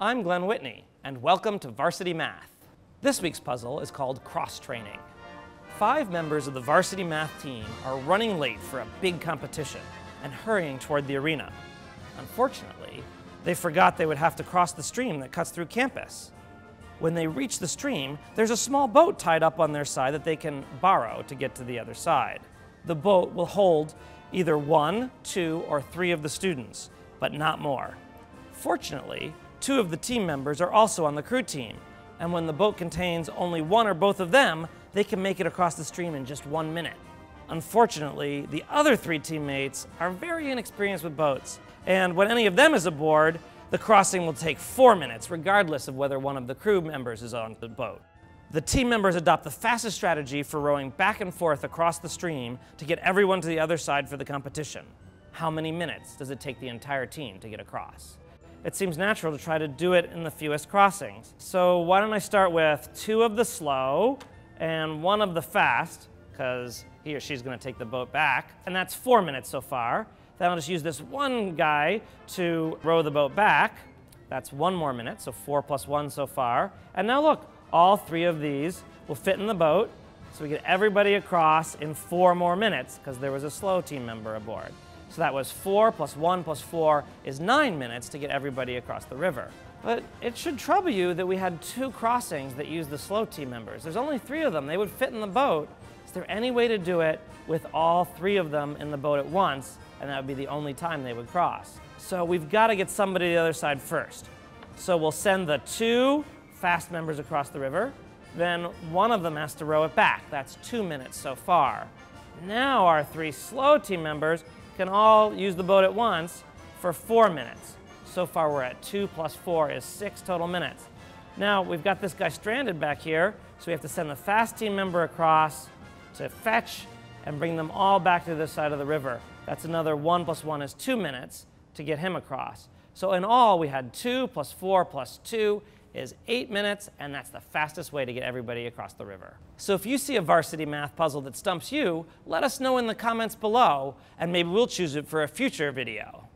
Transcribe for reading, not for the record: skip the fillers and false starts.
I'm Glen Whitney, and welcome to Varsity Math. This week's puzzle is called cross-training. 5 members of the Varsity Math team are running late for a big competition and hurrying toward the arena. Unfortunately, they forgot they would have to cross the stream that cuts through campus. When they reach the stream, there's a small boat tied up on their side that they can borrow to get to the other side. The boat will hold either 1, 2, or 3 of the students, but not more. Fortunately, 2 of the team members are also on the crew team, and when the boat contains only 1 or both of them, they can make it across the stream in just 1 minute. Unfortunately, the other 3 teammates are very inexperienced with boats, and when any of them is aboard, the crossing will take 4 minutes, regardless of whether one of the crew members is on the boat. The team members adopt the fastest strategy for rowing back and forth across the stream to get everyone to the other side for the competition. How many minutes does it take the entire team to get across? It seems natural to try to do it in the fewest crossings. So why don't I start with 2 of the slow and 1 of the fast, because he or she's going to take the boat back. And that's 4 minutes so far. Then I'll just use this 1 guy to row the boat back. That's 1 more minute, so 4 plus 1 so far. And now look, all 3 of these will fit in the boat, so we get everybody across in 4 more minutes, because there was a slow team member aboard. So that was 4 plus 1 plus 4 is 9 minutes to get everybody across the river. But it should trouble you that we had 2 crossings that used the slow team members. There's only 3 of them. They would fit in the boat. Is there any way to do it with all 3 of them in the boat at once? And that would be the only time they would cross. So we've got to get somebody to the other side first. So we'll send the 2 fast members across the river. Then 1 of them has to row it back. That's 2 minutes so far. Now our 3 slow team members can all use the boat at once for 4 minutes. So far we're at 2 plus 4 is 6 total minutes. Now we've got this guy stranded back here, so we have to send the fast team member across to fetch and bring them all back to this side of the river. That's another 1 plus 1 is 2 minutes to get him across. So in all we had 2 plus 4 plus 2 is 8 minutes, and that's the fastest way to get everybody across the river. So if you see a Varsity Math puzzle that stumps you, let us know in the comments below, and maybe we'll choose it for a future video.